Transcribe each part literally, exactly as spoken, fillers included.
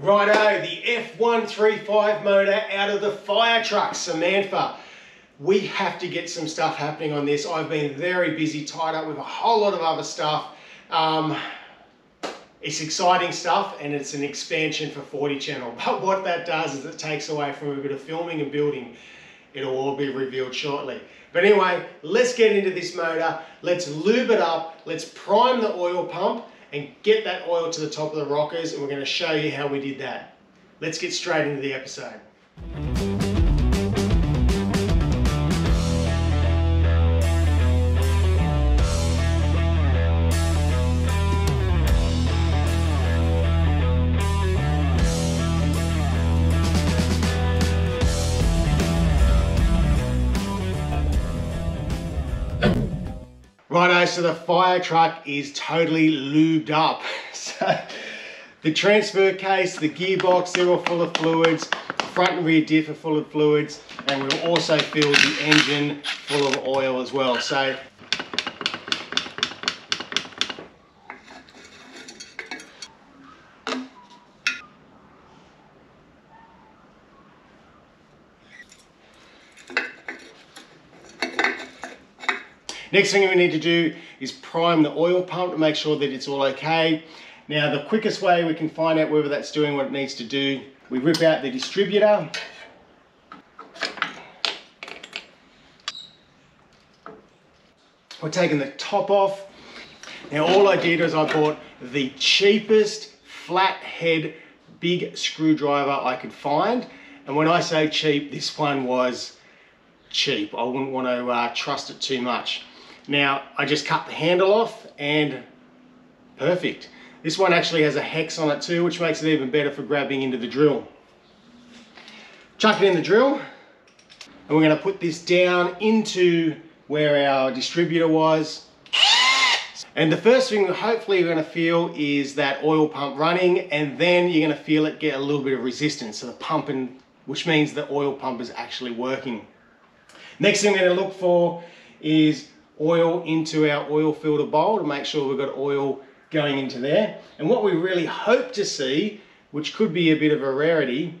Righto, the F one thirty-five motor out of the fire truck, Samantha. We have to get some stuff happening on this. I've been very busy, tied up with a whole lot of other stuff. Um, it's exciting stuff, and it's an expansion for forty channel. But what that does is it takes away from a bit of filming and building. It'll all be revealed shortly. But anyway, let's get into this motor. Let's lube it up. Let's prime the oil pump and get that oil to the top of the rockers, and we're going to show you how we did that. Let's get straight into the episode. Righto, so the fire truck is totally lubed up. So the transfer case, the gearbox, they're all full of fluids. Front and rear diff are full of fluids. And we've also filled the engine full of oil as well. So next thing we need to do is prime the oil pump to make sure that it's all okay. Now, the quickest way we can find out whether that's doing what it needs to do, we rip out the distributor. We're taking the top off. Now, all I did was I bought the cheapest flathead big screwdriver I could find. And when I say cheap, this one was cheap. I wouldn't want to uh, trust it too much. Now, I just cut the handle off and perfect. This one actually has a hex on it too, which makes it even better for grabbing into the drill. Chuck it in the drill, and we're going to put this down into where our distributor was. And the first thing hopefully you're going to feel is that oil pump running, and then you're going to feel it get a little bit of resistance. So the pumping, which means the oil pump is actually working. Next thing we're going to look for is oil into our oil filter bowl to make sure we've got oil going into there. And what we really hope to see, which could be a bit of a rarity,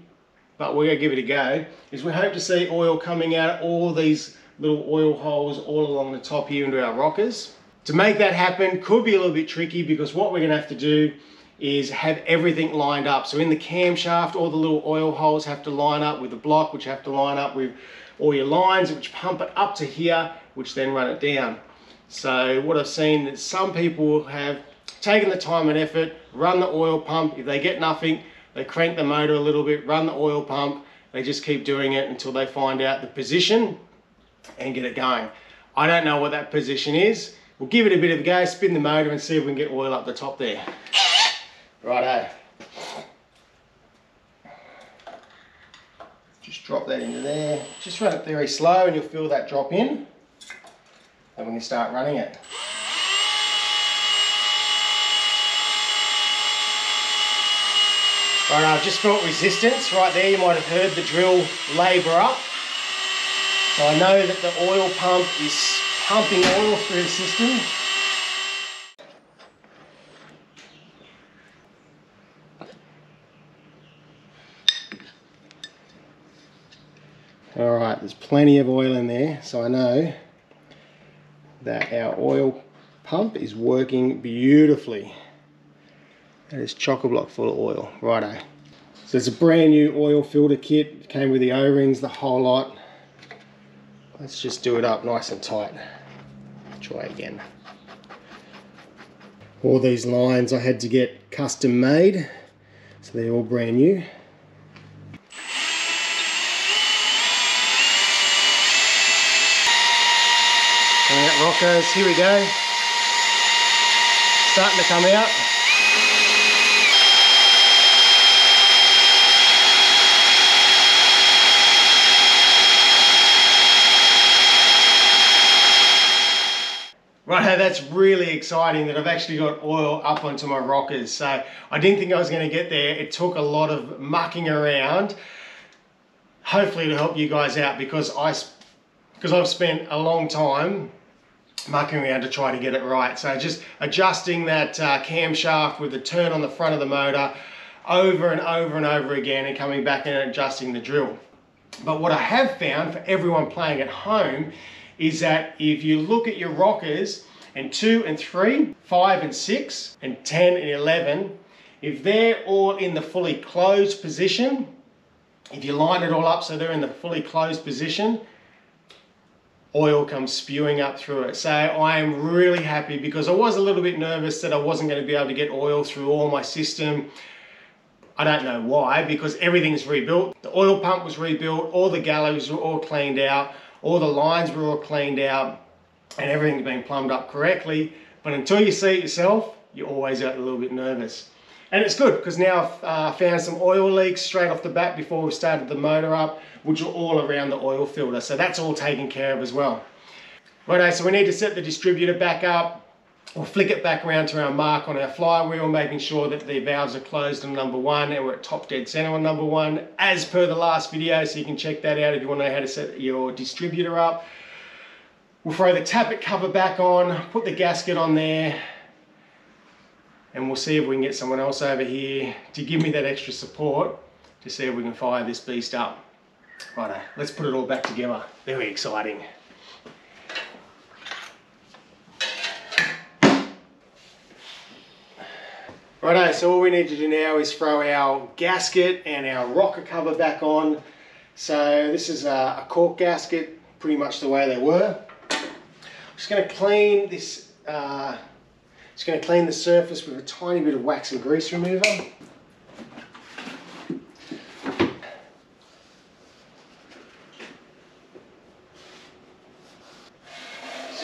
but we're going to give it a go, is we hope to see oil coming out all these little oil holes all along the top here into our rockers. To make that happen could be a little bit tricky, because what we're going to have to do is have everything lined up. So in the camshaft, all the little oil holes have to line up with the block, which have to line up with all your lines, which pump it up to here, which then run it down. So what I've seen is some people have taken the time and effort, run the oil pump. If they get nothing, they crank the motor a little bit, run the oil pump. They just keep doing it until they find out the position and get it going. I don't know what that position is. We'll give it a bit of a go, spin the motor, and see if we can get oil up the top there. Righto. Just drop that into there. Just run it very slow and you'll feel that drop in. Then we can start running it. Alright, I've just felt resistance right there. You might have heard the drill labour up. So I know that the oil pump is pumping oil through the system. All right, there's plenty of oil in there, so I know that our oil pump is working beautifully. That is chock-a-block full of oil. Righto. So it's a brand new oil filter kit. It came with the O-rings, the whole lot. Let's just do it up nice and tight. Try again. All these lines I had to get custom made, so they're all brand new. Rockers, here we go. Starting to come out. Right, that's really exciting that I've actually got oil up onto my rockers. So I didn't think I was going to get there. It took a lot of mucking around. Hopefully it'll help you guys out, because I, because I've spent a long time mucking around to try to get it right. So just adjusting that uh, camshaft with the turn on the front of the motor, over and over and over again and coming back in and adjusting the drill. But what I have found for everyone playing at home is that if you look at your rockers and two and three, five and six, and ten and eleven, if they're all in the fully closed position, if you line it all up so they're in the fully closed position, oil comes spewing up through it. So I am really happy, because I was a little bit nervous that I wasn't going to be able to get oil through all my system. I don't know why, because everything's rebuilt. The oil pump was rebuilt, all the galleys were all cleaned out, all the lines were all cleaned out, and everything's been plumbed up correctly. But until you see it yourself, you're always a little bit nervous. And it's good, because now I've uh, found some oil leaks straight off the bat before we started the motor up, which are all around the oil filter. So that's all taken care of as well. Righto, so we need to set the distributor back up. We'll flick it back around to our mark on our flywheel, making sure that the valves are closed on number one and we're at top dead center on number one, as per the last video. So you can check that out if you want to know how to set your distributor up. We'll throw the tappet cover back on, put the gasket on there, and we'll see if we can get someone else over here to give me that extra support to see if we can fire this beast up. Righto, let's put it all back together. Very exciting. Righto, so all we need to do now is throw our gasket and our rocker cover back on. So this is a cork gasket, pretty much the way they were. I'm just going to clean this. Uh, Just going to clean the surface with a tiny bit of wax and grease remover. Just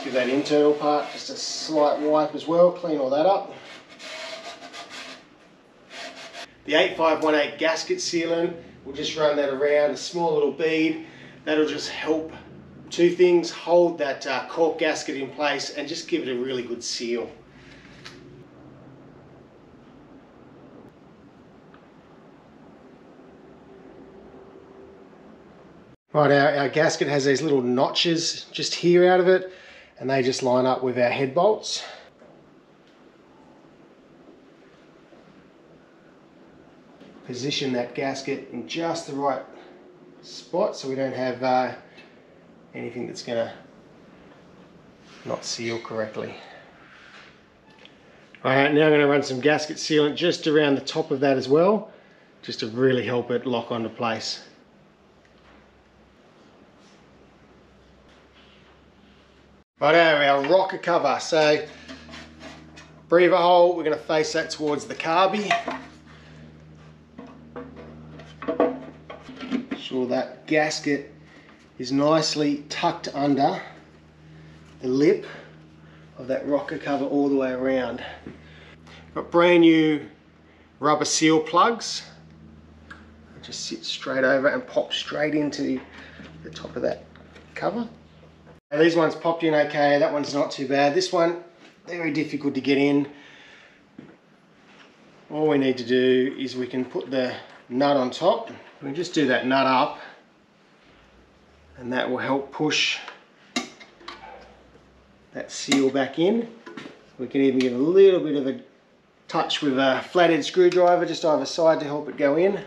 give that internal part just a slight wipe as well, clean all that up. The eight five one eight gasket sealant, we'll just run that around a small little bead. That'll just help two things, hold that uh, cork gasket in place and just give it a really good seal. Right, our, our gasket has these little notches just here out of it, and they just line up with our head bolts. Position that gasket in just the right spot so we don't have uh, anything that's going to not seal correctly. Alright, now I'm going to run some gasket sealant just around the top of that as well, just to really help it lock onto place. Righto, our rocker cover. So, breather hole, we're going to face that towards the carby. Make sure that gasket is nicely tucked under the lip of that rocker cover all the way around. Got brand new rubber seal plugs. They just sit straight over and pop straight into the top of that cover. Now these ones popped in okay, that one's not too bad. This one, very difficult to get in. All we need to do is we can put the nut on top. We can just do that nut up, and that will help push that seal back in. We can even give a little bit of a touch with a flathead screwdriver just either side to help it go in.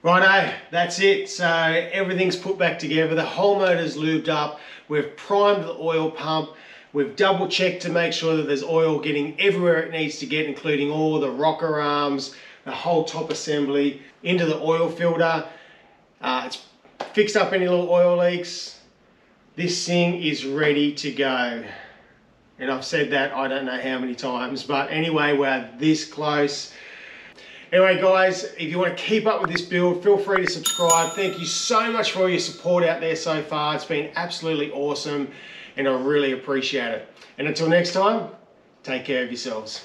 Righto, that's it. So everything's put back together, the whole motor's lubed up, we've primed the oil pump, we've double checked to make sure that there's oil getting everywhere it needs to get, including all the rocker arms, the whole top assembly, into the oil filter. Uh, it's fixed up any little oil leaks. This thing is ready to go. And I've said that I don't know how many times, but anyway, we're this close. Anyway guys, if you want to keep up with this build, feel free to subscribe. Thank you so much for all your support out there so far. It's been absolutely awesome and I really appreciate it. And until next time, take care of yourselves.